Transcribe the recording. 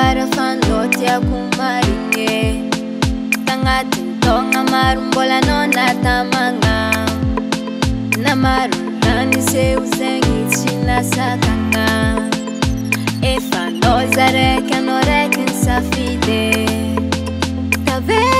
farafandoti akumaringe tangatintonga marumbola nona tamanga namarulani seuzengitsina sakanga efanozareke norekinsafide tave